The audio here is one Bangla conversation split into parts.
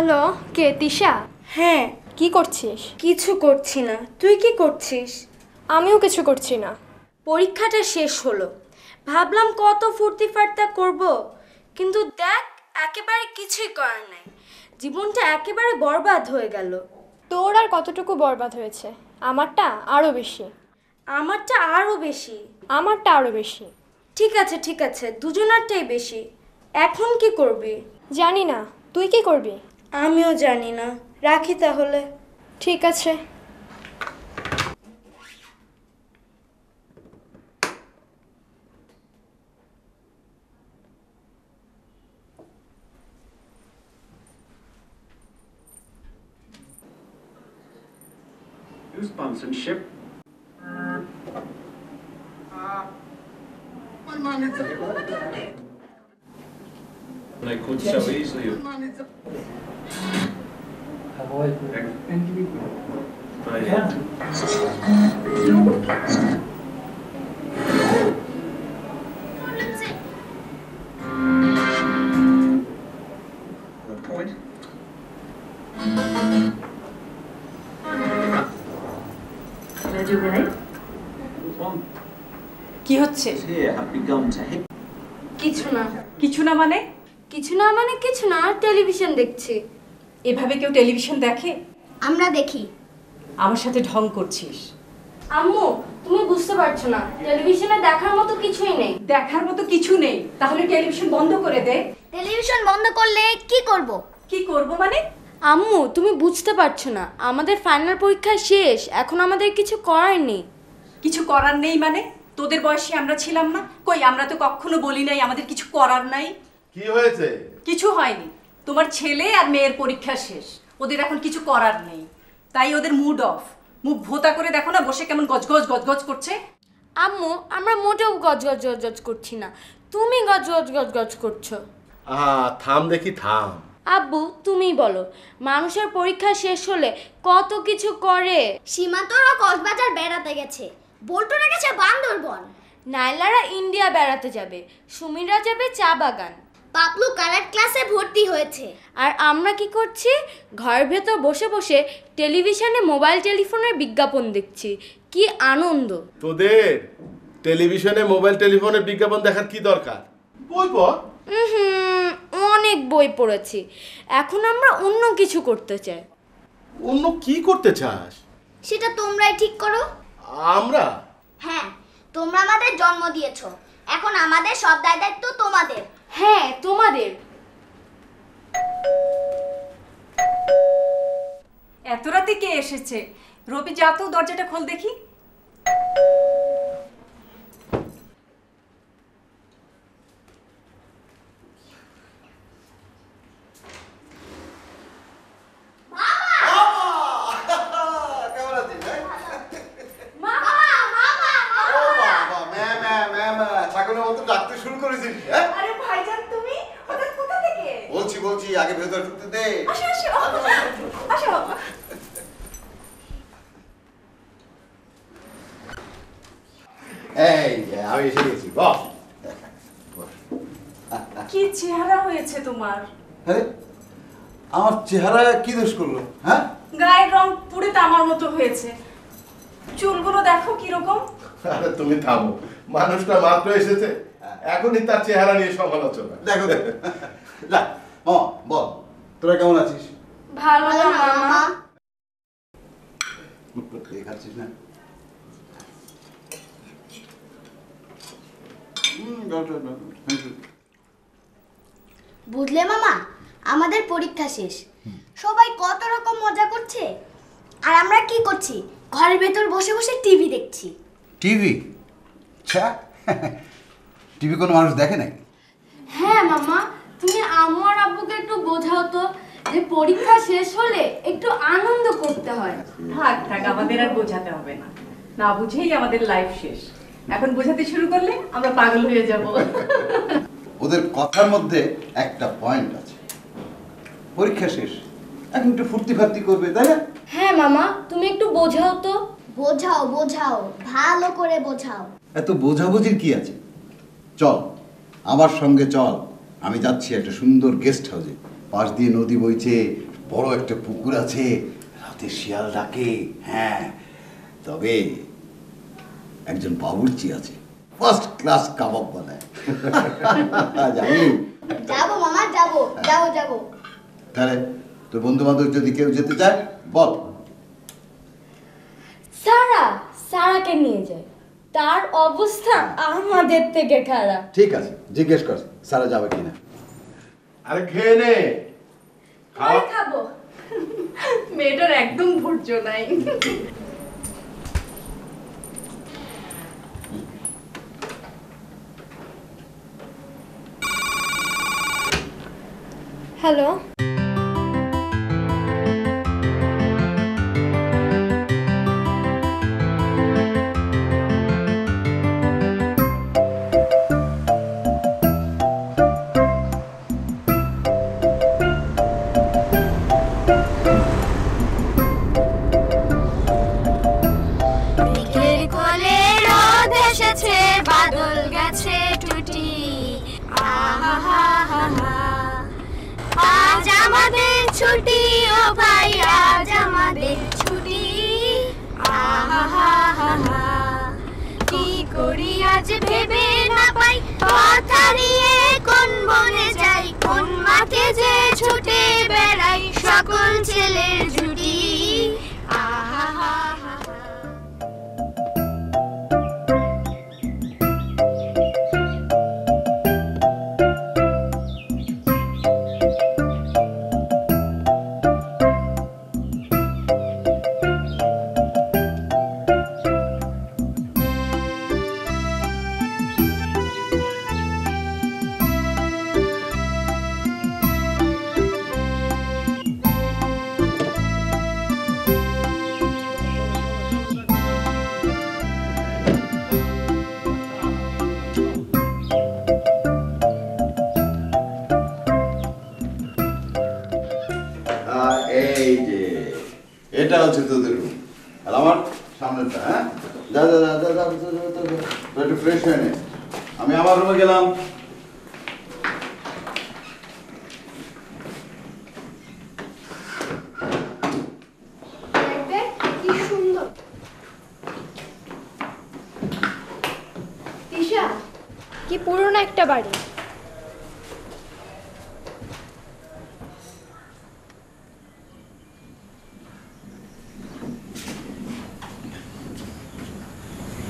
हेलो के तिशा हाँ कि करछिस किछु करछि ना तुई कि करछिस आमिও किछु करछि ना परीक्षाटा शेष हलो भाबलाम कत फूर्ति फार्ता करब किन्तु देख एकेबारे किछुई कরার নাই जीवनटा एकेबारे बरबाद हो गेल तोर आर कतटुकु बरबाद होयेछे आमारटा आरो बेशी आमारटा आरो बेशी आमारटा आरो बेशी ठीक आछे दुजोनारटाई बेशी एखन कि करबि जानि ना तुई कि करबि आमिও जानि ना राखी ताहले ठीक आछे Sponsorship. I could so easily. Good point. মানে আম্মু তুমি বুঝতে পারছো না আমাদের ফাইনাল পরীক্ষা শেষ এখন আমাদের কিছু করার নেই মানে তোদের বয়সে আমরা ছিলাম না কই আমরা তো কখনো বলি নাই আমাদের কিছু করার নাই কি হয়েছে কিছু হয়নি তোমার ছেলে আর মেয়ের পরীক্ষা শেষ ওদের এখন কিছু করার নেই তাই ওদের মুড অফ মুখ ভোতা করে দেখো না বসে কেমন গজগজ গজগজ করছে আম্মু আমরা মোটেও গজগজ গজগজ করছি না তুমি গজগজ গজগজ করছো থাম দেখি থাম আব্বু তুমি বলো মানুষের পরীক্ষা শেষ হলে কত কিছু করে সীমা তোরা কক্সবাজার বেড়াতে গেছে বলটুরা গেছে বান্দরবন নাইলারা ইন্ডিয়া বেড়াতে যাবে সুমিরা যাবে চা বাগান পাপলু কারাট ক্লাসে ভর্তি হয়েছে আর আমরা কি করছি ঘর ভেতর বসে বসে টেলিভিশনে মোবাইল টেলিফোনের বিজ্ঞাপন দেখছি কি আনন্দ তোদের টেলিভিশনে মোবাইল টেলিফোনের বিজ্ঞাপন দেখার কি দরকার বলবো অনেক বই পড়েছি এখন আমরা অন্য কিছু করতে চাই অন্য কি করতে চাস সেটা তোমরাই ঠিক করো আমরা হ্যাঁ তোমরা আমাদের জন্ম দিয়েছো এখন আমাদের সব দায়িত্ব তোমাদের হ্যাঁ তোমাদের এত রাতে কে এসেছে রবি যা তো দরজাটা খোল দেখি চেহারা কি দোষ করলো হ্যাঁ গায়ের রং পুরো তামার মতো হয়েছে চুলগুলো দেখো কি রকম আরে তুমি থামো মানুষটা মাত্র এসেছে এখনই তার চেহারা নিয়ে সমালোচনা দেখো না ও বল তোরা কেমন আছিস ভালো না মামা তুই খাচ্ছিস না বুঝলে মামা আমাদের পরীক্ষা শেষ সবাই কত রকম মজা করছে আর আমরা কি করছি ঘরের ভেতর বসে বসে টিভি দেখছি টিভি আচ্ছা টিভি কোন মানুষ দেখে না হ্যাঁ মামা তুমি আম্মু আর আব্বুকে একটু বোঝাও তো যে পরীক্ষা শেষ হলে একটু আনন্দ করতে হয় থাক থাক আমাদের আর বোঝাতে হবে না না বুঝেই আমাদের লাইফ শেষ এখন বোঝাতে শুরু করলে আমরা পাগল হয়ে যাব ওদের কথার মধ্যে একটা পয়েন্ট আছে পরীক্ষা শেষ এখন একটু ফুর্তি ফার্তি করবে তাই না হ্যাঁ মামা তুমি একটু বোঝাও তো বোঝাও বোঝাও ভালো করে বোঝাও এত বোঝাবুঝির কি আছে চল আমার সঙ্গে চল আমি যাচ্ছি একটা সুন্দর গেস্ট হাউসে পাশ দিয়ে নদী বইছে বড় একটা পুকুর আছে, রাতে শিয়াল ডাকে। হ্যাঁ, তবে একজন বাবুর্চি আছে, ফার্স্ট ক্লাস কাবাব বানায়। জানি যাবো মামা, যাবো যাবো যাবো। তাহলে তোর বন্ধু বান্ধব যদি কেউ যেতে চায় বল। সারা, সারাকে নিয়ে যায়, তার অবস্থা আমাদের থেকে খারাপ। ঠিক আছে, জিজ্ঞেস কর সারা যাবে কিনা। আরে খেয়ে নে, খাওয়া খাবো, মেয়েটার একদম ধৈর্য নাই। হ্যালো, আমি আমার রুমে গেলাম। কি পুরনো একটা বাড়ি,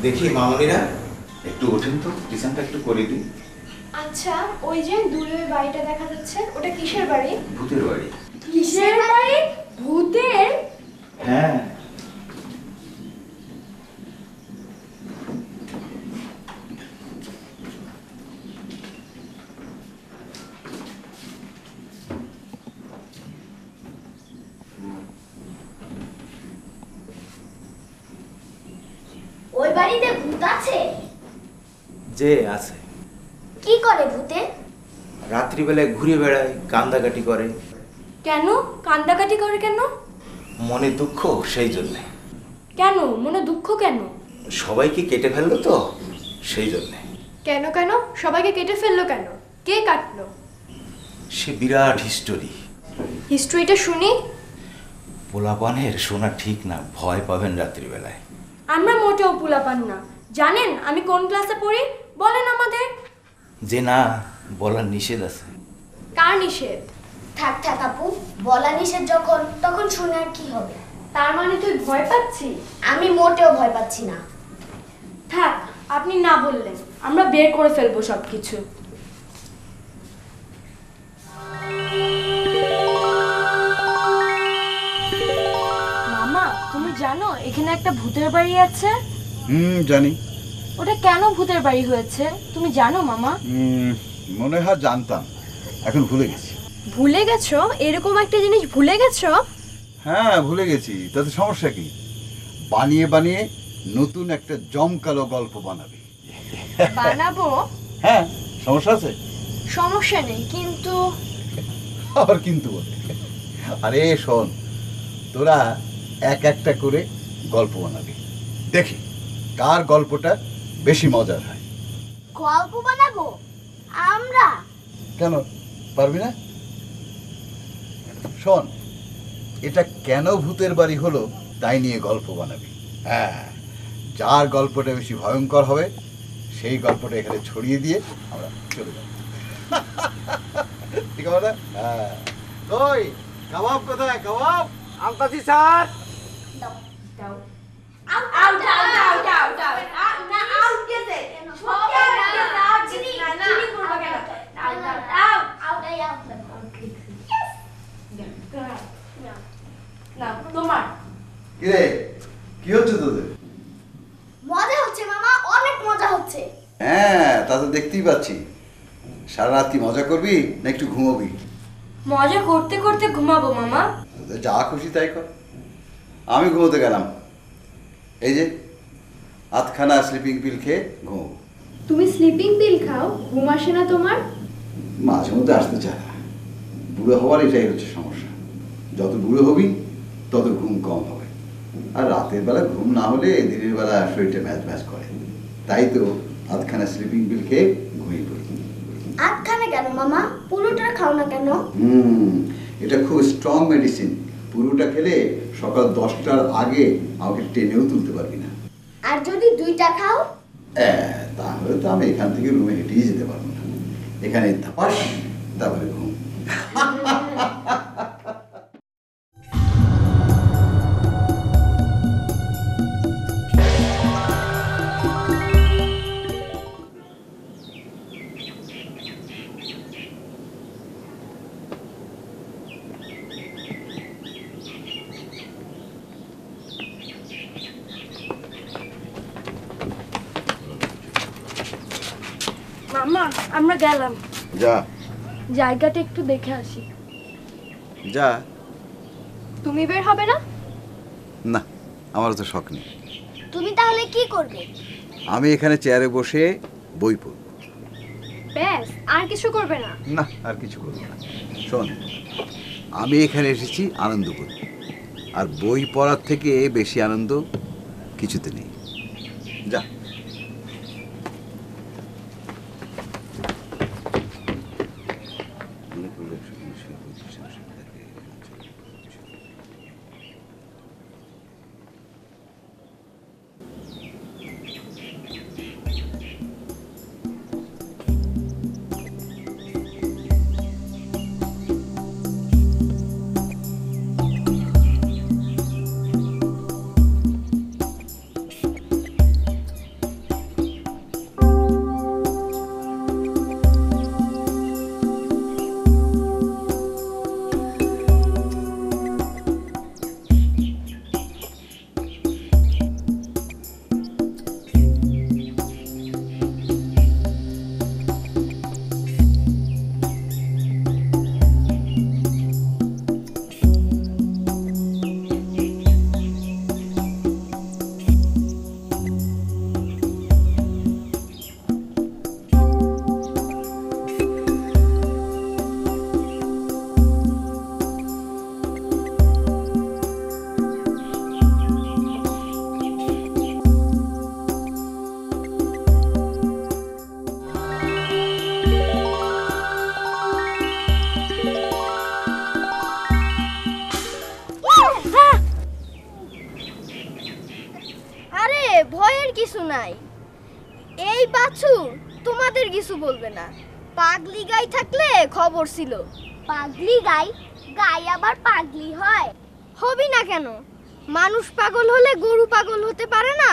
দেখি মামুনিরা একটু ওঠেন তো, কিচেনটা একটু করে দিই। আচ্ছা, ওই যে দূরে ওই বাড়িটা দেখা যাচ্ছে, ওটা কিসের বাড়ি? ভূতের বাড়ি। কিসের বাড়ি? ভূতের? হ্যাঁ। ওই বাড়িতে ভূত আছে? যে আছে। কি করে ভূতে? রাত্রিবেলায় ঘুরে বেড়ায়, কান্দাকাটি করে। কেন কান্দাকাটি করে? কেন? মনে দুঃখ, সেই জন্য। কেন মনে দুঃখ? কেন? সবাইকে কেটে ফেললো তো, সেই জন্য। কেন কেন সবাইকে কেটে ফেললো? কেন কে কাটলো? সে বিরাট হিস্টোরি। হিস্টোরিটা শুনি। পোলাপানের শোনা ঠিক না, ভয় পাবেন রাত্রিবেলায়। আমরা মোটেও পোলাপান না। জানেন আমি কোন ক্লাসে পড়ি? বলেন আমাদের। যে না, বলা নিষেধ আছে। কার নিষেধ? থাক থাক আপু, বলা নিষেধ যখন তখন শোনার কি হবে? তার মানে তুই ভয় পাচ্ছিস? আমি মোটেও ভয় পাচ্ছি না। থাক, আপনি না বললেন আমরা বের করে ফেলবো সবকিছু। মামা, তুমি জানো এখানে একটা ভূতের বাড়ি আছে? জানি। ওটা কেন ভূতের বাড়ি হয়েছে তুমি জানো মামা? মনে হয় জানতাম, এখন ভুলে গেছি। ভুলে গেছো? এরকম একটা জিনিস ভুলে গেছো? হ্যাঁ ভুলে গেছি, তাতে সমস্যা কি? বানিয়ে বানিয়ে নতুন একটা জমকালো গল্প বানাবে। বানাবো? হ্যাঁ, সমস্যা আছে? সমস্যা নেই, কিন্তু আবার কিন্তু বলে। আরে শোন, তোরা এক একটা করে গল্প বানাবি, দেখি কার গল্পটা বেশি মজার হয়। গল্প বানাবো আমরা? কেন পারবি না? শোন, এটা কেন ভূতের বাড়ি হলো তাই নিয়ে গল্প বানাবি। হ্যাঁ, যার গল্পটা বেশি ভয়ঙ্কর হবে সেই গল্পটা এখানে ছড়িয়ে দিয়ে আমরা চলে যাব। ঠিক আছে? হ্যাঁ। ওই কাবাব কোথায়? কাবাব আনতাছি স্যার। দাও আউ আউ দাও দাও দাও দাও না আউ দিয়ে দে সব না না চিনি চিনি করব কেন দাও দাও দাও আউ দাও আউ ইয়েস দাও না না তোমার কি রে কি হচ্ছে তোদের? মজা হচ্ছে মামা, অনেক মজা হচ্ছে। হ্যাঁ তা তো দেখতেই পাচ্ছি। সারা রাত কি মজা করবি না একটু ঘুমাবি? মজা করতে করতে ঘুমাবো মামা। যা খুশি তাই কর, আমি ঘুমোতে গেলাম। এই যে আধখানা স্লিপিং পিল খেয়ে ঘুমো। তুমি স্লিপিং পিল খাও, ঘুম আসে না তোমার? মাঝে মধ্যে আসতে চায় না। বুড়ো হওয়ার এটাই হচ্ছে সমস্যা, যত বুড়ো হবি তত ঘুম কম হবে। আর রাতের বেলা ঘুম না হলে দিনের বেলা শরীরটা ম্যাচ ম্যাচ করে, তাই তো আধখানা স্লিপিং পিল খেয়ে ঘুমিয়ে পড়ি। আধখানা কেন মামা, পুরোটা খাও না কেন? এটা খুব স্ট্রং মেডিসিন, পুরোটা খেলে সকাল 10টার আগে আমাকে টেনেও তুলতে পারবি না। আর যদি দুইটা খাও? তাহলে তো আমি এখান থেকে রুমে হেঁটেই যেতে পারবো না। এখানে ধাপাস তারপরে ঘুম। আমরা গেলাম, যা জায়গাটা একটু দেখে আসি। যা, তুমি বের হবে না? না, আমার তো শখ নেই। তুমি তাহলে কি করবে? আমি এখানে চেয়ারে বসে বই পড়ব। ব্যাস, আর কিছু করবে না? না, আর কিছু করব না। শোন, আমি এখানে এসেছি আনন্দ করতে, আর বই পড়ার থেকে বেশি আনন্দ কিছুতে নেই। যা। পাগলি গাই থাকলে খবর ছিল। পাগলি গাই গাই আবার পাগলি হয়? হবি না কেন? মানুষ পাগল হলে গরু পাগল হতে পারে না?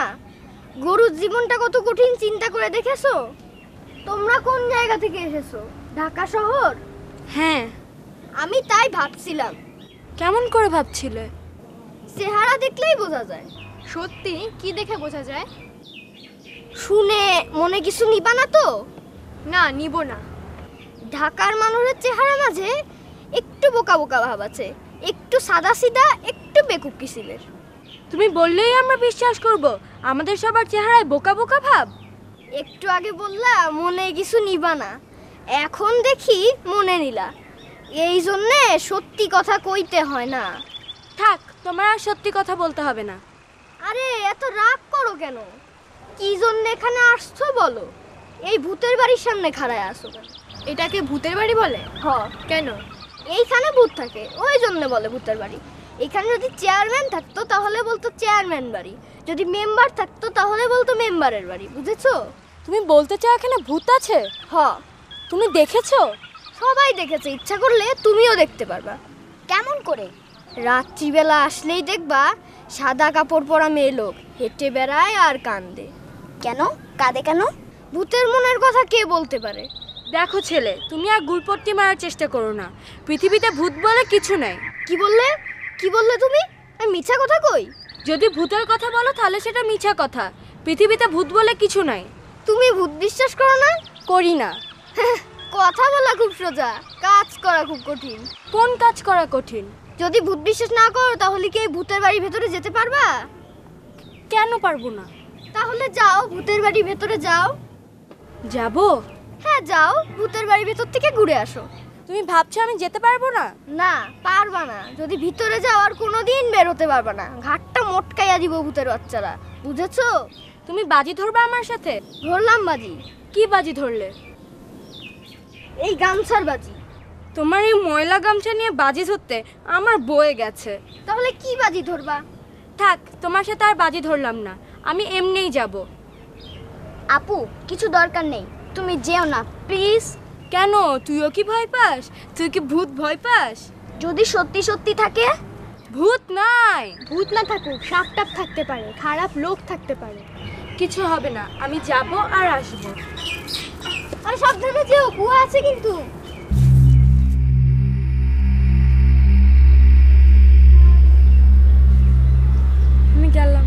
গরুর জীবনটা কত কঠিন, চিন্তা করে দেখেছো? তোমরা কোন জায়গা থেকে এসেছো? ঢাকা শহর? হ্যাঁ, আমি তাই ভাবছিলাম। কেমন করে ভাবছিলে? চেহারা দেখলেই বোঝা যায়। সত্যি? কি দেখে বোঝা যায়? শুনে মনে কিছু নিবা না তো? না, নিব না। ঢাকার মানুষের চেহারা মাঝে একটু বোকা বোকা ভাব আছে, একটু সাদা সিদা, একটু বেকুব কিসিমের। তুমি বললেই আমরা বিশ্বাস করব? আমাদের সবার চেহারায় বোকা বোকা ভাব? একটু আগে বললা মনে কিছু নিবা না, এখন দেখি মনে নিলা। এই জন্যে সত্যি কথা কইতে হয় না। থাক, তোমার আর সত্যি কথা বলতে হবে না। আরে এত রাগ করো কেন? কি জন্য এখানে আসছো বলো? এই ভূতের বাড়ির সামনে খাড়ায় আসো কেন? এটাকে ভূতের বাড়ি বলে? হ্যাঁ। কেন? এইখানে ভূত থাকে, ওই জন্য বলে ভূতের বাড়ি। এখানে যদি চেয়ারম্যান থাকতো তাহলে বলতো চেয়ারম্যান বাড়ি, যদি মেম্বার থাকতো তাহলে বলতো মেম্বারের বাড়ি। বুঝেছো? তুমি বলতে চাও এখানে ভূত আছে? হ্যাঁ। তুমি দেখেছো? সবাই দেখেছে, ইচ্ছা করলে তুমিও দেখতে পারবা। কেমন করে? রাত্রিবেলা আসলেই দেখবা সাদা কাপড় পরা মেয়ে লোক হেঁটে বেড়ায় আর কান্দে। কেন কাঁদে? কেন? ভূতের মনের কথা কে বলতে পারে? দেখো ছেলে, তুমি আর গুলপট্টি মারার চেষ্টা করো না, পৃথিবীতে ভূত বলে কিছু নাই। কি বললে? কি বললে তুমি? আমি মিথ্যা কথা কই? যদি ভূতের কথা বলো তাহলে সেটা মিথ্যা কথা, পৃথিবীতে ভূত বলে কিছু নাই। তুমি ভূত বিশ্বাস করো না? করি না। কথা বলা খুব সোজা, কাজ করা খুব কঠিন। কোন কাজ করা কঠিন? যদি ভূত বিশ্বাস না করো তাহলে কি ভূতের বাড়ির ভেতরে যেতে পারবা? কেন পারবো না? তাহলে যাও, ভূতের বাড়ির ভেতরে যাও। যাবো? হ্যাঁ যাও, ভূতের বাড়ির ভেতর থেকে ঘুরে আসো। তুমি ভাবছো আমি যেতে পারবো না? না পারবা না, যদি ভিতরে যাও আর কোনোদিন বের হতে পারবা না, ঘাটটা মোটকাইয়া দিব ভূতের বাচ্চারা। বুঝেছো? তুমি বাজি ধরবা আমার সাথে? ধরলাম বাজি। কি বাজি ধরলে? এই গামছার বাজি। তোমার এই ময়লা গামছা নিয়ে বাজি ধরতে আমার বয়ে গেছে। তাহলে কি বাজি ধরবা? থাক, তোমার সাথে আর বাজি ধরলাম না, আমি এমনিই যাব। আপু কিছু দরকার নেই, তুমি যেও না প্লিজ। কেন, তুইও কি ভয় পাস? তুই কি ভূত ভয় পাস? যদি সত্যি সত্যি থাকে? ভূত নাই। ভূত না থাকুক, সাপ টাপ থাকতে পারে, খারাপ লোক থাকতে পারে, কিছু হবে না। আমি যাব আর আসব। আরে সাবধানে যেও, কুয়া আছে কিন্তু। আমি গেলাম।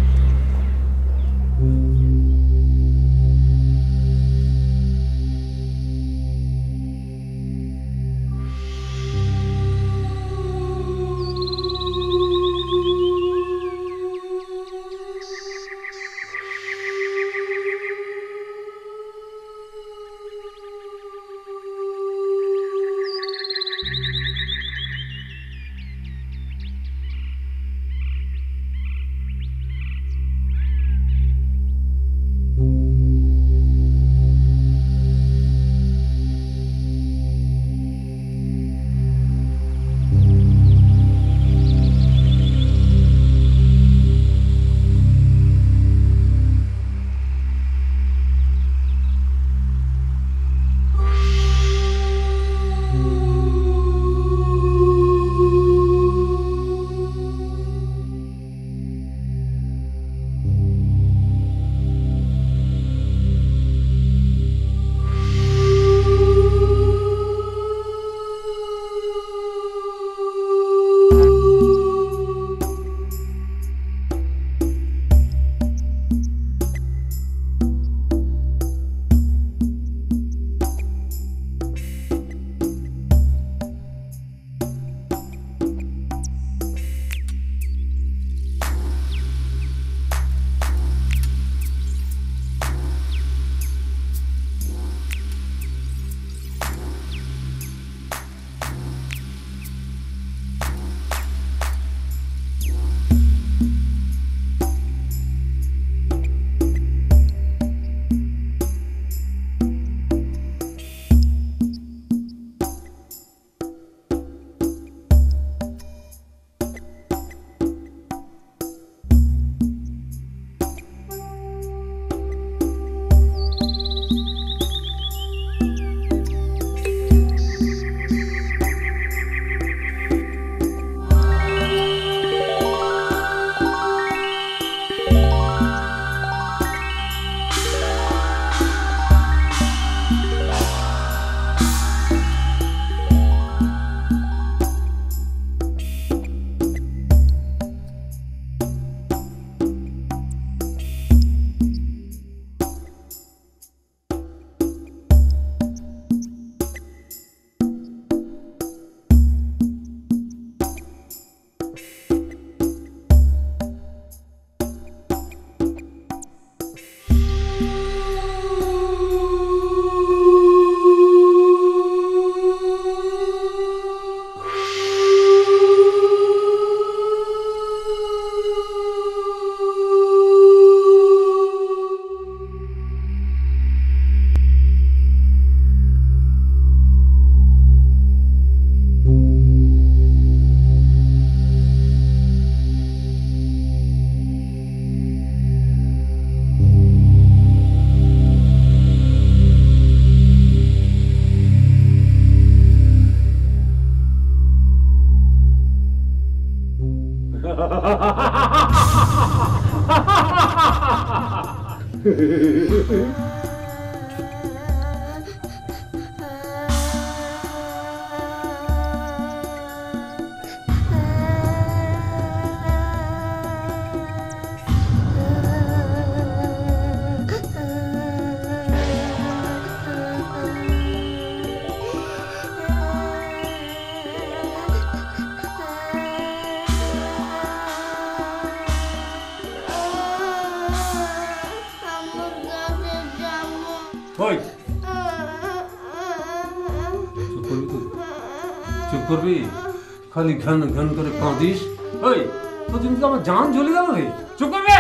खाली घन घन करे कांदिस ओए तो जिंदगी में जान झोली जाओ रे चुप कर बे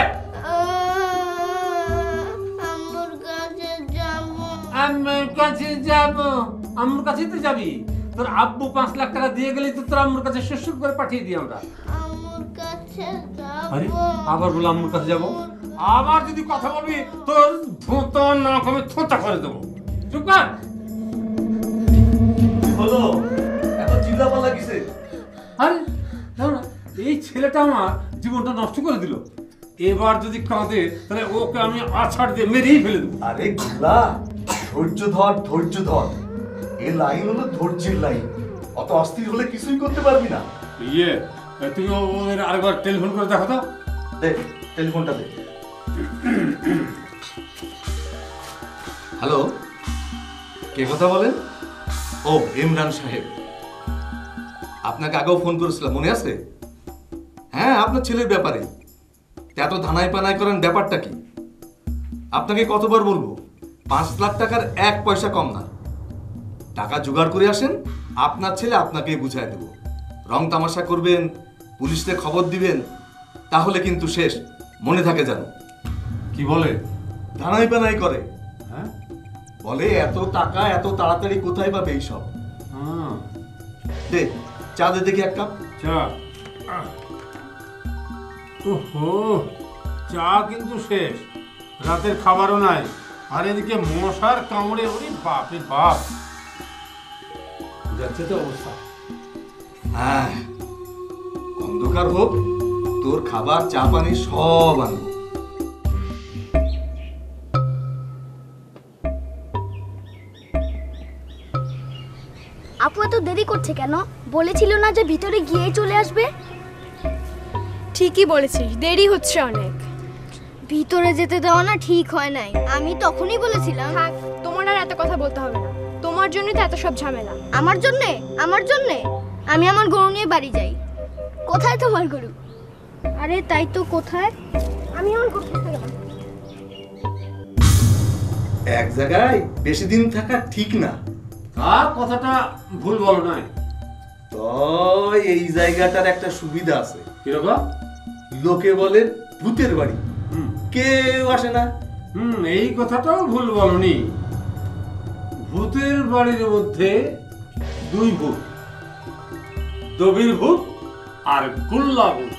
আমার কাছে যাব আমার কাছে তো যাবি তোর আব্বু 5 লাখ টাকা দিয়ে গলি তো তোর আমার কাছে শ্বশুর করে পাঠিয়ে দি আমরা আমার কাছে যাব আরে আবার বল আমার কাছে যাব আবার যদি কথা বলবি তোর ভূত না করে থোতা করে দেব চুপ কর হলো এত চিল্লা পা লাগিছে अरे ना ये छेलेटा हमार जीवनटा नष्ट करे दिलो एबार যদি কাঁদে তাহলে ওকে আমি আছাড় দিয়ে মেরেই ফেলে দেব আরে গুলা ধৈর্য ধর এই লাইন হলো ধৈর্যের লাইন অত অস্থির হলে কিছুই করতে পারবি না ইয়ে তুই ওদের আরেকবার টেলিফোন করে দেখা তো দেখ টেলিফোনটা দে হ্যালো কে কথা বলেন ও ইমরান সাহেব আপনাকে আগেও ফোন করেছিলাম মনে আছে হ্যাঁ আপনার ছেলের ব্যাপারে এত ধানায় পানায় করেন ব্যাপারটা কি আপনাকে কতবার বলবো 5 লাখ টাকার 1 পয়সা কম না টাকা জোগাড় করে আসেন আপনার ছেলে আপনাকেই বুঝাই দেব রং তামাশা করবেন পুলিশে খবর দিবেন তাহলে কিন্তু শেষ মনে থাকে জানো কি বলে ধানায় পানায় করে হ্যাঁ বলে এত টাকা এত তাড়াতাড়ি কোথায় পাবে এই সব হ্যাঁ দেখ चा दे दे एक कप चा ओहो चा किंतु शेष रातेर खाबारो नाई और एदिके मशार कामड़े ओरे बाप रे बाप जाच्छे तो अवस्था हां अंधकार होक तोर खाबार चा पानी सब आन আপু তো দেরি করছে কেন বলেছিল না যে ভিতরে গিয়ে চলে আসবে ঠিকই বলেছিস দেরি হচ্ছে অনেক ভিতরে যেতে দাও না ঠিক হয় নাই আমি তখনই বলেছিলাম থাক তোমার আর এত কথা বলতে হবে না তোমার জন্য তো এত সব ঝামেলা আমার জন্য আমি আমার গরু নিয়ে বাড়ি যাই কোথায় তোমার গরু আরে তাই তো কোথায় আমি আমার গরু কোথায় গেলাম এক জায়গায় বেশি দিন থাকা ঠিক না আর কথাটা ভুল বলো না তো এই জায়গাটার একটা সুবিধা আছে কি রকম লোকে বলে ভূতের বাড়ি কেউ আসে না এই কথাটাও ভুল বলনি ভূতের বাড়ির মধ্যে 2 ভূত দবির ভূত আর গুল্লা ভূত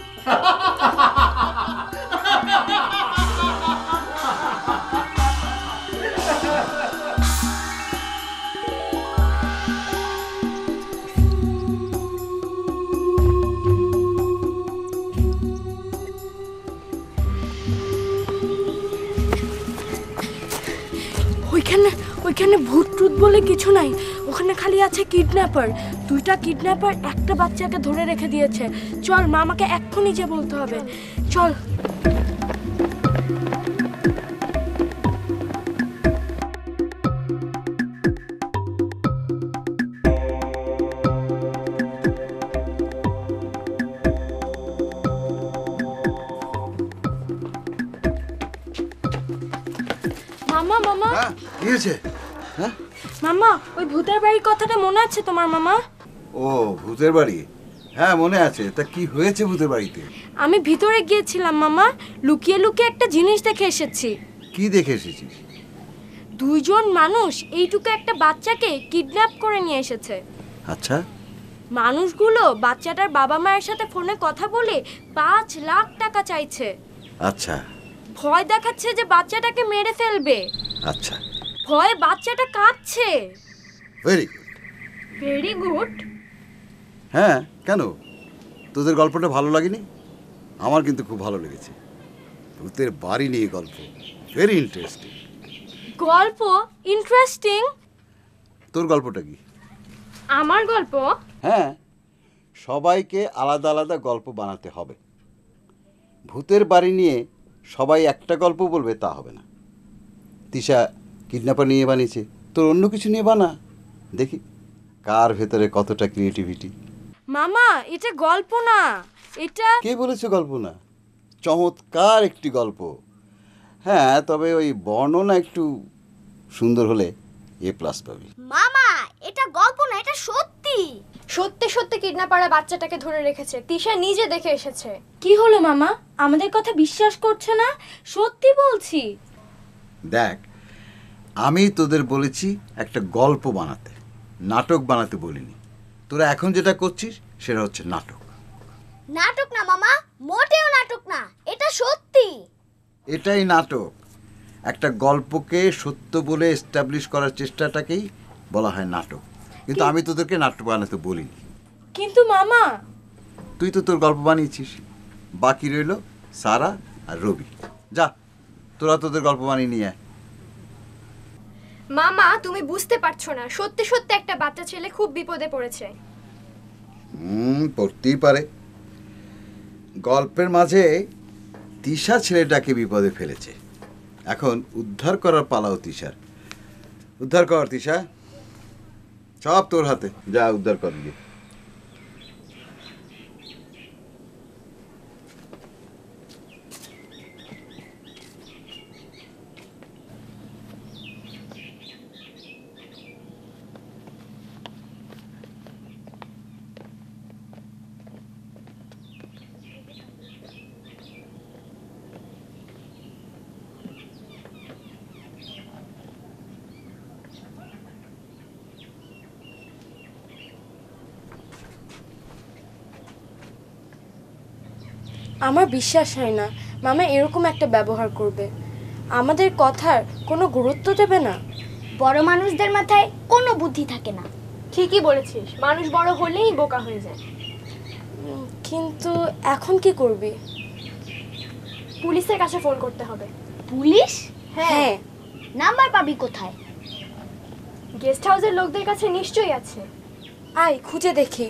ওখানে ভূত টুত বলে কিছু নাই ওখানে খালি আছে কিডন্যাপার 2টা কিডন্যাপার একটা বাচ্চাকে ধরে রেখে দিয়েছে চল মামাকে এক্ষুনি যে বলতে হবে চল মানুষগুলো বাচ্চাটার বাবা মায়ের সাথে ফোনে কথা বলে 5 লাখ টাকা চাইছে আচ্ছা ভয় দেখাচ্ছে যে বাচ্চাটাকে মেরে ফেলবে আচ্ছা ভয় বাচ্চাটা কাঁপছে ভেরি গুড হ্যাঁ কেন তোদের গল্পটা ভালো লাগেনি আমার কিন্তু খুব ভালো লেগেছে ভূতের বাড়ি নিয়ে গল্প very interesting. গল্প ইন্টারেস্টিং. তোর গল্পটা কি? আমার গল্প? হ্যাঁ, সবাইকে আলাদা আলাদা গল্প বানাতে হবে। ভূতের বাড়ি নিয়ে সবাই একটা গল্প বলবে তা হবে না। তিশা কিডন্যাপার নিয়ে বানিয়েছে, তোর অন্য কিছু নিয়ে বানা, দেখি কার ভেতরে কতটা ক্রিয়েটিভিটি। মামা এটা গল্প না, এটা কে বলেছে গল্প না? চমৎকার একটি গল্প। হ্যাঁ, তবে ওই বর্ণনা একটু সুন্দর হলে এ প্লাস পাবি। মামা এটা গল্প না, এটা সত্যি। সত্যি সত্যি কিডন্যাপাররা বাচ্চাটাকে ধরে রেখেছে, তিশা নিজে দেখে এসেছে। কি হলো মামা, আমাদের কথা বিশ্বাস করছে না? সত্যি বলছি। দেখ, আমি তোদের বলেছি একটা গল্প বানাতে, নাটক বানাতে বলিনি। তোরা এখন যেটা করছিস সেটা হচ্ছে নাটক। নাটক না মামা, মোটেও নাটক না, এটা সত্যি। এটাই নাটক। একটা গল্পকে সত্য বলে এস্টাবলিশ করার চেষ্টাটাকেই বলা হয় নাটক। কিন্তু আমি তোদেরকে নাটক বানাতে বলিনি। কিন্তু মামা তুই তো তোর গল্প বানিয়েছিস, বাকি রইল সারা আর রবি। যা তোরা তোদের গল্প বানিয়ে নিয়ে আয়। মামা তুমি বুঝতে পারছো না, সত্যি সত্যি একটা বাচ্চা ছেলে খুব বিপদে পড়েছে। পড়তেই পারে। গল্পের মাঝে তিশা ছেলেটাকে বিপদে ফেলেছে, এখন উদ্ধার করার পালাও তিশার। উদ্ধার কর তিশা, সব তোর হাতে, যা উদ্ধার কর গিয়ে। আমার বিশ্বাস হয় না মামা এরকম একটা ব্যবহার করবে, আমাদের কথার কোনো গুরুত্ব দেবে না। বড় মানুষদের মাথায় কোনো বুদ্ধি থাকে না। ঠিকই বলেছিস, মানুষ বড় হলেই বোকা হয়ে যায়। কিন্তু এখন কি করবি? পুলিশের কাছে ফোন করতে হবে। পুলিশ? হ্যাঁ। নাম্বার পাবি কোথায়? গেস্ট হাউসের লোকদের কাছে নিশ্চয়ই আছে। আয় খুঁজে দেখি।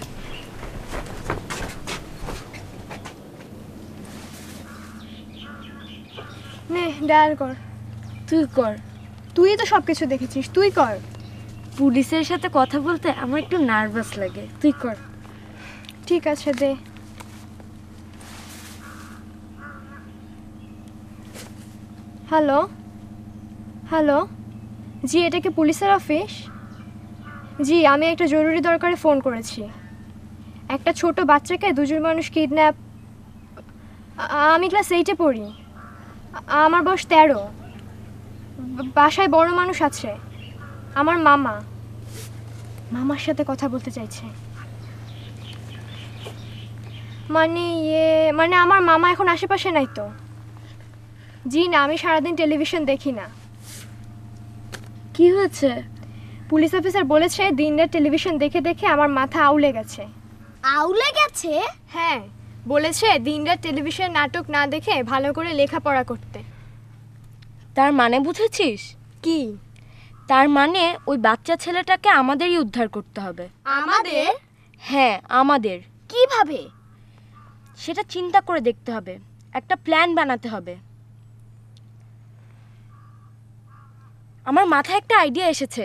নে ডায়াল কর। তুই কর, তুই তো সব কিছু দেখেছিস, তুই কর। পুলিশের সাথে কথা বলতে আমার একটু নার্ভাস লাগে, তুই কর। ঠিক আছে দে। হ্যালো? হ্যালো? জি, এটা কি পুলিশের অফিস? জি, আমি একটা জরুরি দরকারে ফোন করেছি। একটা ছোট বাচ্চাকে দুজন মানুষ কিডন্যাপ। আমি ক্লাস 8-এ পড়ি, আমার বয়স 13। বাসায় বড় মানুষ আছে, আমার মামা। মামার সাথে কথা বলতে চাইছে। মানে আমার মামা এখন আশেপাশে নাই তো? জি না, আমি সারাদিন টেলিভিশন দেখি না। কি হয়েছে? পুলিশ অফিসার বলেছে দিনরাত টেলিভিশন দেখে দেখে আমার মাথা আউলে গেছে। আউলে গেছে? হ্যাঁ, বলেছে দিনরাত টেলিভিশন নাটক না দেখে ভালো করে লেখাপড়া করতে। তার মানে বুঝেছিস কি? তার মানে ওই বাচ্চা ছেলেটাকে আমাদেরই উদ্ধার করতে হবে। আমাদের? হ্যাঁ আমাদের। কিভাবে? সেটা চিন্তা করে দেখতে হবে, একটা প্ল্যান বানাতে হবে। আমার মাথায় একটা আইডিয়া এসেছে,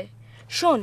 শোন।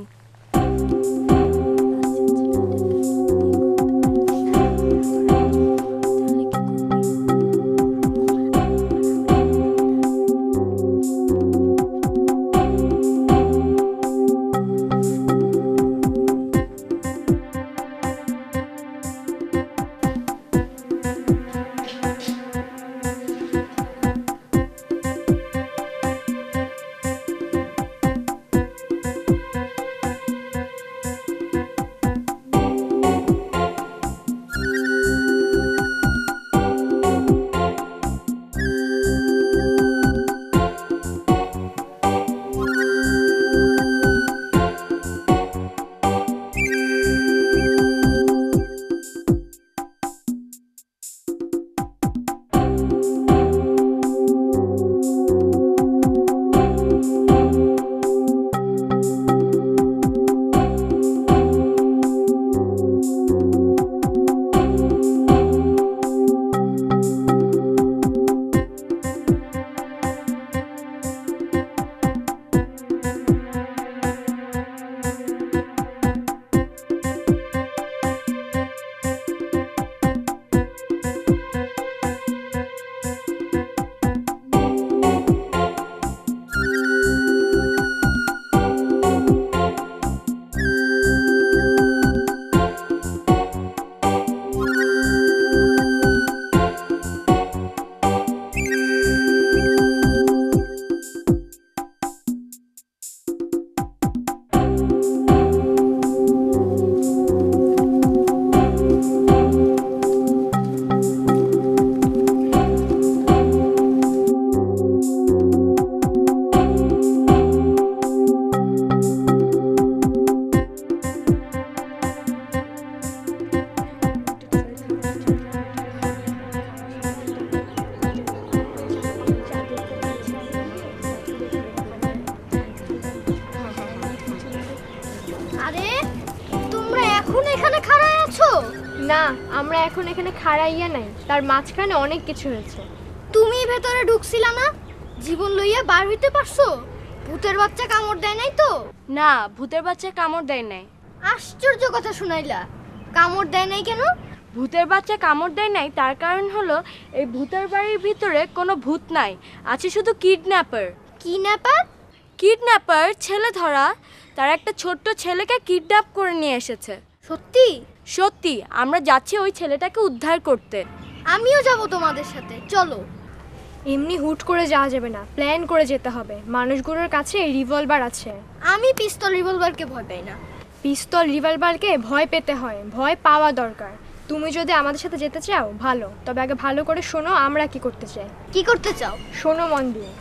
आश्चर्य कथा शुनाइला कामड़ देय नाई केन भूतेर बाच्चा कामड़ देय नाई तार कारण हलो ए भूतेर बाड़ीर भितरे कोनो भूत नाई आछे शुधु किडन्यापार किडन्यापार किडन्यापार छेले धरा तार एकटा छोट्टो छेलेके किडन्याप करे निये एसेछे सत्यि सत्यि आमरा जाच्छि ओई छेलेटाके उद्धार करते आमिओ जाबो तोमादेर साथे चलो एमनी हुट करे जाओया जाबे ना प्लान करे जेते होबे मानुषगुलोर काछे रिवलभार आछे आमि पिस्तल रिवलभारके भय पाई ना पिस्तल रिवलभार के भय पेते हय भय पावा दरकार तुम जो आमादेर साथे जेते चाओ भालो तबे आगे भालो करे शोनो आमरा कि करते चाइ कि करते चाओ शोनो मन दिए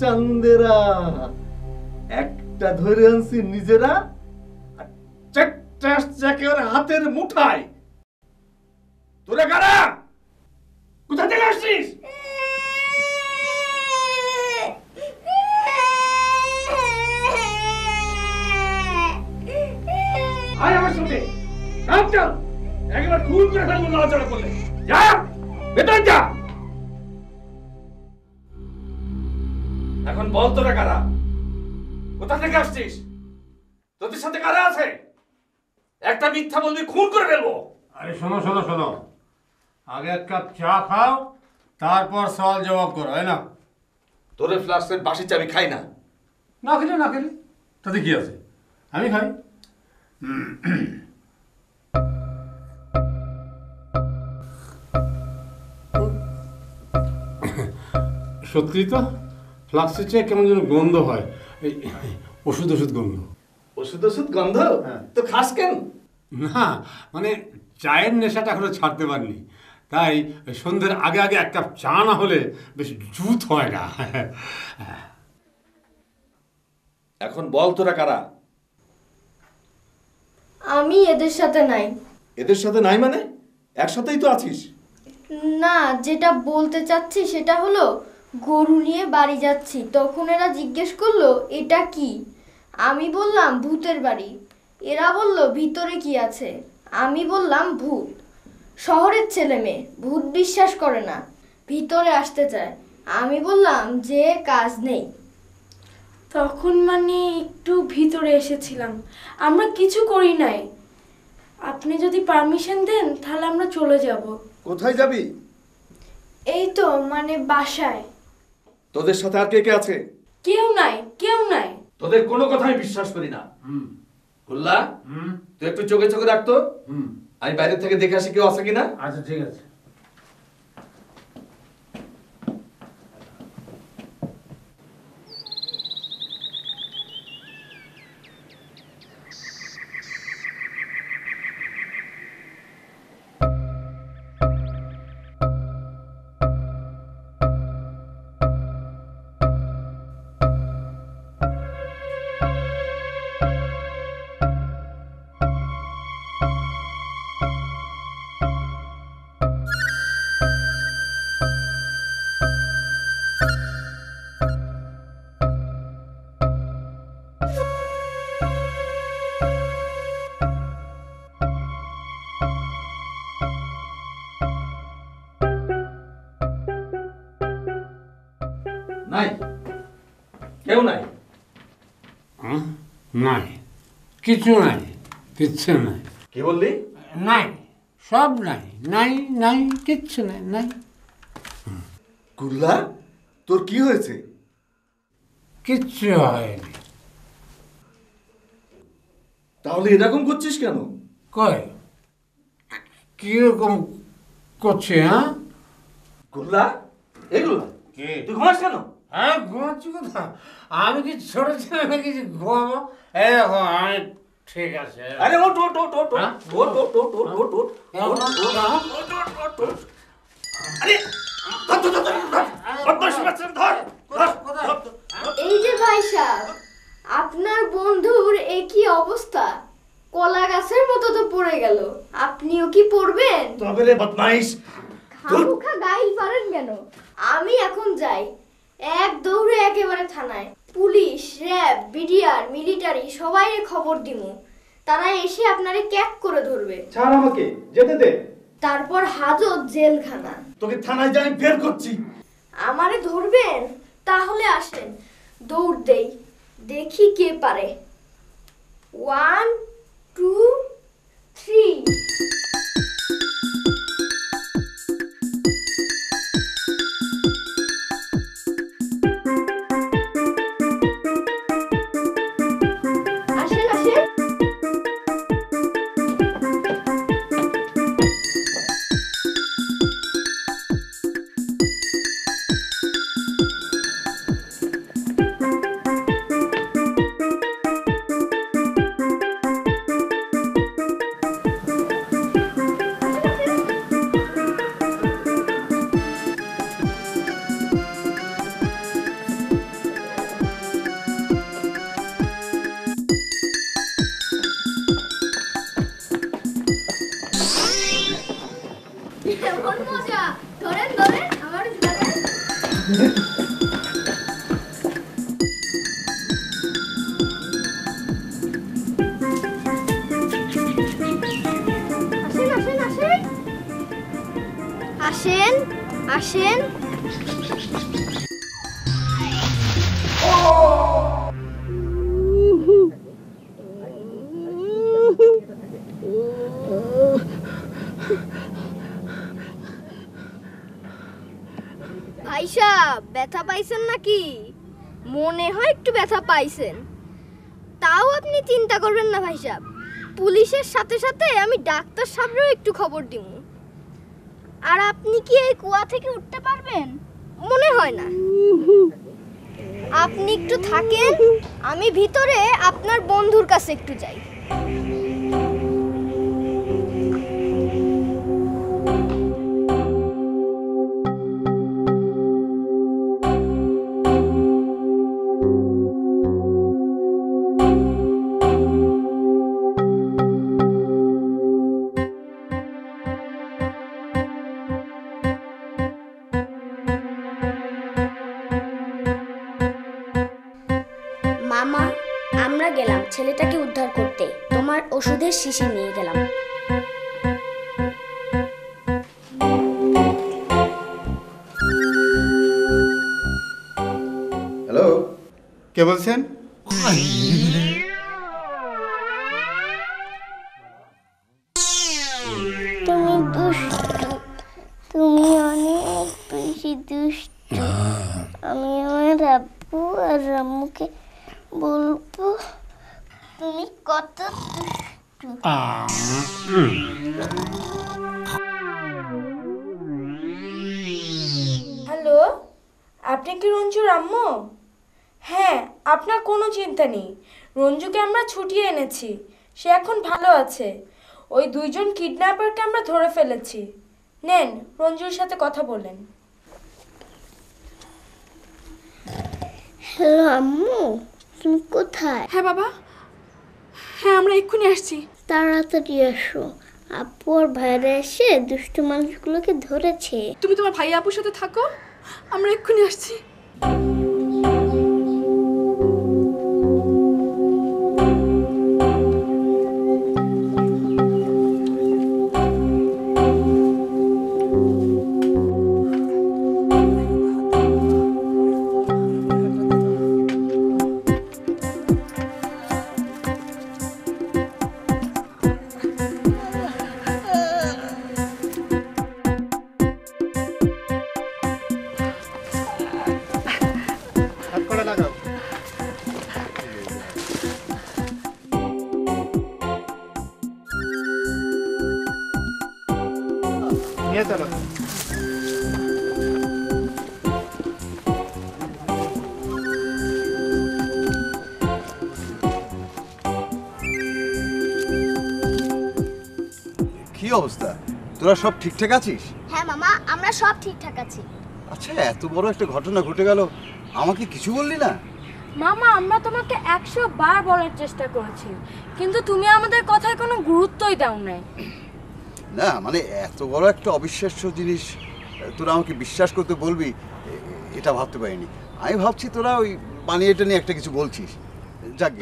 চান্দেরা একটা ধরে আনছি নিজেরা আর টেকটাস জ্যাকের হাতের মুঠায় তোরা কারা কোথা থেকে আসছিস আয় আমার সাথে নাম চল একবার খুন করে ফেলবো নড়াচড়া করলে যা বেতন যা এখন বল তোরা কারা কোথা থেকে আসছিস তোদের সাথে কারা আছে একটা মিথ্যা বলবি খুন করে ফেলবো আরে শোনো শোনো শোনো আগে এক কাপ চা খাও তারপর সওয়াল জবাব করো হয় না তোরে ফ্লাক্সের বাসি চা আমি খাই না না খেলে না খেলে তাতে কি আছে আমি খাই সত্যি তো ফ্লাক্সে চা কেমন যেন গন্ধ হয় ওষুধ ওষুধ গন্ধ তো খাস কেন না মানে চায়ের নেশাটা এখনো ছাড়তে পারিনি, তাই সন্ধ্যের আগে আগে এক কাপ চা না হলে বেশ জুত হয় না। এখন বল তোরা কারা? আমি এদের সাথে নাই। এদের সাথে নাই মানে? একসাথেই তো আছিস। না, যেটা বলতে চাচ্ছি সেটা হলো গরু নিয়ে বাড়ি যাচ্ছি, তখন এরা জিজ্ঞেস করলো এটা কি, আমি বললাম ভূতের বাড়ি। এরা বলল ভিতরে কি আছে, আমি বললাম ভূত। শহরের ছেলে মেয়ে ভূত বিশ্বাস করে না, ভিতরে আসতে চায়, আমি বললাম যে কাজ নেই। তখন মানে একটু ভিতরে এসেছিলাম, আমরা কিছু করি নাই। আপনি যদি পারমিশন দেন তাহলে আমরা চলে যাব। কোথায় যাবি? এই তো মানে বাসায়। তোদের সাথে আর কে কে আছে? কেউ নাই, কেউ নাই। তোদের কোনো কথা আমি বিশ্বাস করি না। খুল্লা, তুই একটু চোখে চোখে রাখতো, আমি বাইরে থেকে দেখে আসি কেউ আছে কিনা। আচ্ছা ঠিক আছে। নাই, কিছু নাই, কিচ্ছু নাই। কি বললি? নাই, সব নাই, নাই নাই, কিচ্ছু নাই, নাই। কুল্লা, তোর কি হয়েছে? কিচ্ছু হয়নি। তাহলে এরকম করছিস কেন? কয় কিরকম করছে? হ্যাঁ কুল্লা, এগুলা তুই ঘুমাস কেন? হ্যাঁ ঘুমাচ্ছি। কথা আমি কি ছোট ছিল নাকি ঘুমাবো? ঠিক আছে। আরে ওঠ ওঠ ওঠ ওঠ ওঠ ওঠ ওঠ ওঠ ওঠ ওঠ ওঠ। আরে ধর ধর ধর ধর ধর। এই যে ভাই সাহেব, আপনার বন্ধুর এই কি অবস্থা? কলা গাছের মতো তো পড়ে গেল, আপনিও কি পড়বেন? তবে রে বদমাইশ, খামোখা গাইল পারেন কেন? আমি এখন যাই। এক দৌড়ে একেবারে থানায়, পুলিশ, র‍্যাব, বিডিআর, মিলিটারি সবাই খবর দিমু, তারা এসে আপনারে ক্যাক করে ধরবে। ছাড় আমাকে, যেতে দে। তারপর হাজত জেলখানা। তোকে থানায় যাই বের করছি। আমারে ধরবেন? তাহলে আসেন দৌড় দেই, দেখি কে পারে। 1 2 3 ব্যথা পাইছেন নাকি? মনে হয় একটু ব্যথা পাইছেন। তাও আপনি চিন্তা করবেন না ভাই সাহেব, পুলিশের সাথে সাথে আমি ডাক্তার সাহেবরাও একটু খবর দিব। আর আপনি কি এই কুয়া থেকে উঠতে পারবেন? মনে হয় না। আপনি একটু থাকেন, আমি ভিতরে আপনার বন্ধুর কাছে একটু যাই। ওষুধের শিশি নিয়ে গেলাম। হ্যালো, কে বলছেন? তুমি অনেক বেশি দুষ্টু। আমি আমার আব্বু আর আম্মুকে বলবো তুমি কত দুষ্টু। হ্যালো, আপনি কি রঞ্জুর আম্মু? হ্যাঁ, আপনার কোনো চিন্তা নেই, রঞ্জুকে আমরা ছুটিয়ে এনেছি, সে এখন ভালো আছে। ওই দুইজন কিডন্যাপারকে আমরা ধরে ফেলেছি, নেন রঞ্জুর সাথে কথা বলেন। হ্যালো আম্মু, তুমি কোথায়? হ্যাঁ বাবা, হ্যাঁ আমরা এক্ষুনি আসছি, তাড়াতাড়ি আসো। আপু আর ভাইরা এসে দুষ্ট মানুষগুলোকে ধরেছে। তুমি তোমার ভাই আপুর সাথে থাকো, আমরা এক্ষুনি আসছি। কি অবস্থা, তোরা সব ঠিকঠাক আছিস? হ্যাঁ মামা, আমরা সব ঠিকঠাক আছি। আচ্ছা, এত বড় একটা ঘটনা ঘটে গেল, আমাকে কিছু বললি না? মামা, আমরা তোমাকে 100 বার বলার চেষ্টা করেছি, কিন্তু তুমি আমাদের কথায় কোনো গুরুত্বই দাও নাই। না মানে, এত বড় একটা অবিশ্বাস্য জিনিস তোরা আমাকে বিশ্বাস করতে বলবি এটা ভাবতে পারিনি। আমি ভাবছি তোরা ওই বানিয়েটা নিয়ে একটা কিছু বলছিস। যাকে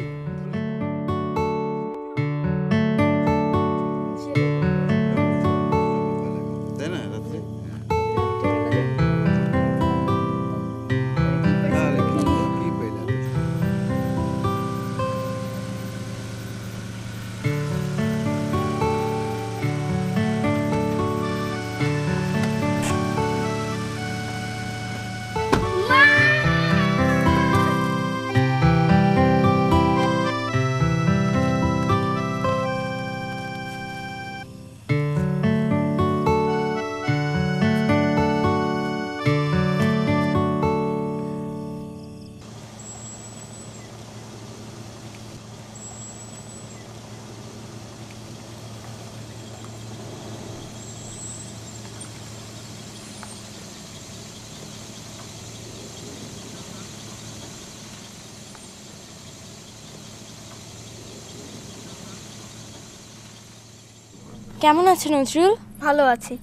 কেমন আছেন নজরুল? ভালো আছি।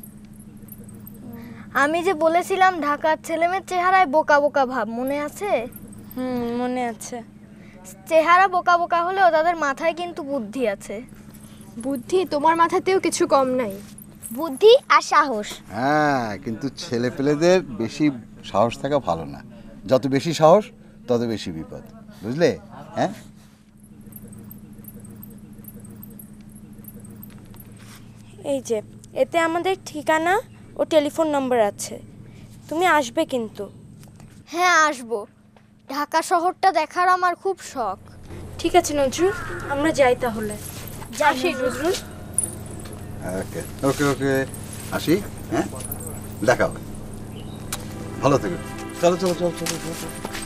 আমি যে বলেছিলাম ঢাকার ছেলেমেয়ের চেহারায় বোকা বোকা ভাব, মনে আছে? হুম মনে আছে। চেহারা বোকা বোকা হলেও তাদের মাথায় কিন্তু বুদ্ধি আছে। বুদ্ধি তোমার মাথাতেও কিছু কম নাই, বুদ্ধি আর সাহস। হ্যাঁ, কিন্তু ছেলেপেলেদের বেশি সাহস থাকা ভালো না, যত বেশি সাহস তত বেশি বিপদ, বুঝলে? হ্যাঁ। এই যে, এতে আমাদের ঠিকানা ও টেলিফোন নম্বর আছে, তুমি আসবে কিন্তু? হ্যাঁ আসবো, ঢাকা শহরটা দেখার আমার খুব শখ। ঠিক আছে নজরুল, আমরা যাই তাহলে। আসি নজরুল। ওকে ওকে ওকে, আসি। হ্যাঁ দেখা হবে, ভালো থেকো। চলো চলো চলো চলো।